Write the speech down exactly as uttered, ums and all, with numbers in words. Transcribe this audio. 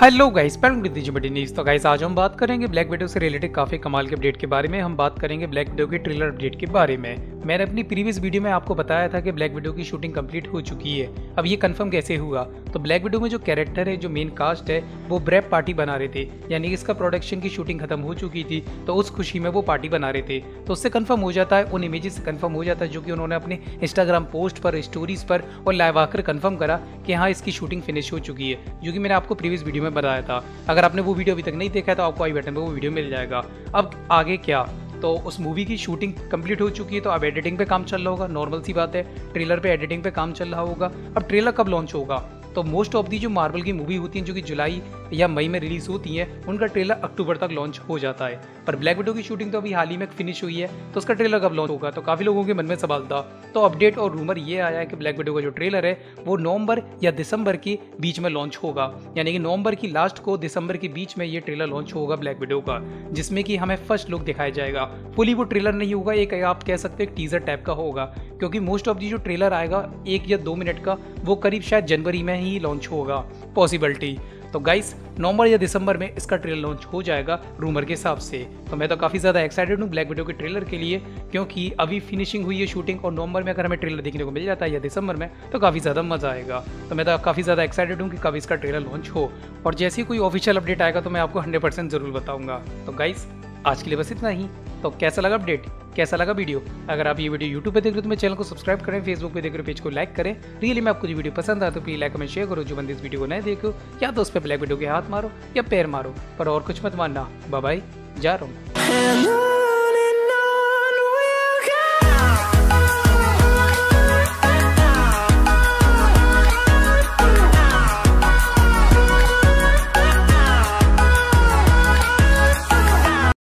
Hello guys, welcome to Digi Madni news. तो guys आज हम बात करेंगे ब्लैक विडो से रिलेटेड काफ़ी कमाल के अपडेट के बारे में। हम बात करेंगे ब्लैक विडो के ट्रेलर अपडेट के बारे में। मैंने अपनी प्रीवियस वीडियो में आपको बताया था कि ब्लैक विडो की शूटिंग कंप्लीट हो चुकी है। अब ये कंफर्म कैसे हुआ? तो ब्लैक विडो में जो कैरेक्टर है, जो मेन कास्ट है, वो ब्रेप पार्टी बना रहे थे, यानी इसका प्रोडक्शन की शूटिंग खत्म हो चुकी थी, तो उस खुशी में वो पार्टी बना रहे थे। तो उससे कन्फर्म हो जाता है, उन इमेजेस से कन्फर्म हो जाता है जो कि उन्होंने अपने इंस्टाग्राम पोस्ट पर, स्टोरीज पर और लाइव आकर कन्फर्म करा कि हाँ इसकी शूटिंग फिनिश हो चुकी है, जो कि मैंने आपको प्रीवियस वीडियो में बताया था। अगर आपने वो वीडियो अभी तक नहीं देखा है तो आपको आई बटन पे वो वीडियो मिल जाएगा। अब आगे क्या, तो उस मूवी की शूटिंग कंप्लीट हो चुकी है, तो अब एडिटिंग पे काम चल रहा होगा। नॉर्मल सी बात है, ट्रेलर पे एडिटिंग पे काम चल रहा होगा। अब ट्रेलर कब लॉन्च होगा? तो मोस्ट ऑफ दी जो मार्वल की मूवी होती हैं, जो कि जुलाई या मई में रिलीज़ होती हैं, उनका ट्रेलर अक्टूबर तक लॉन्च हो जाता है। पर ब्लैक विडो की शूटिंग तो अभी हाल ही में फिनिश हुई है, तो उसका ट्रेलर कब लॉन्च होगा? तो काफ़ी लोगों के मन में सवाल था। तो अपडेट और रूमर ये आया है कि ब्लैक विडो का जो ट्रेलर है वो नवंबर या दिसंबर के बीच में लॉन्च होगा, यानी कि नवंबर की लास्ट को दिसंबर के बीच में ये ट्रेलर लॉन्च होगा ब्लैक विडो का, जिसमें कि हमें फर्स्ट लुक दिखाया जाएगा। फुली वो ट्रेलर नहीं होगा, एक आप कह सकते हो एक टीजर टाइप का होगा, क्योंकि मोस्ट ऑफ दी जो ट्रेलर आएगा एक या दो मिनट का, वो करीब शायद जनवरी में ही लॉन्च होगा पॉसिबिलिटी। तो गाइस नवंबर या दिसंबर में इसका ट्रेलर लॉन्च हो जाएगा रूमर के हिसाब से। तो मैं तो काफ़ी ज़्यादा एक्साइटेड हूँ ब्लैक विडो के ट्रेलर के लिए, क्योंकि अभी फिनिशिंग हुई है शूटिंग, और नवंबर में अगर हमें ट्रेलर देखने को मिल जाता है या दिसंबर में, तो काफ़ी ज़्यादा मज़ा आएगा। तो मैं तो काफ़ी ज़्यादा एक्साइटेड हूँ कि कब इसका ट्रेलर लॉन्च हो, और जैसे ही कोई ऑफिशियल अपडेट आएगा तो मैं आपको हंड्रेड परसेंट ज़रूर बताऊँगा। तो गाइस आज के लिए बस इतना ही। तो कैसा लगा अपडेट, कैसा लगा वीडियो? अगर आप ये वीडियो यूट्यूब पे देख रहे हो तो मेरे चैनल को सब्सक्राइब करें, फेसबुक पे देख रहे हो पेज को लाइक करें। रियली में आपको जो वीडियो पसंद आता है तो प्लीज लाइक कमेंट शेयर करो। जो बंदे इस वीडियो को नए देखो, या तो उस पर ब्लैक विडो के हाथ मारो या पैर मारो, पर और कुछ मत मानना। बाय बाय, जा रहा हूँ।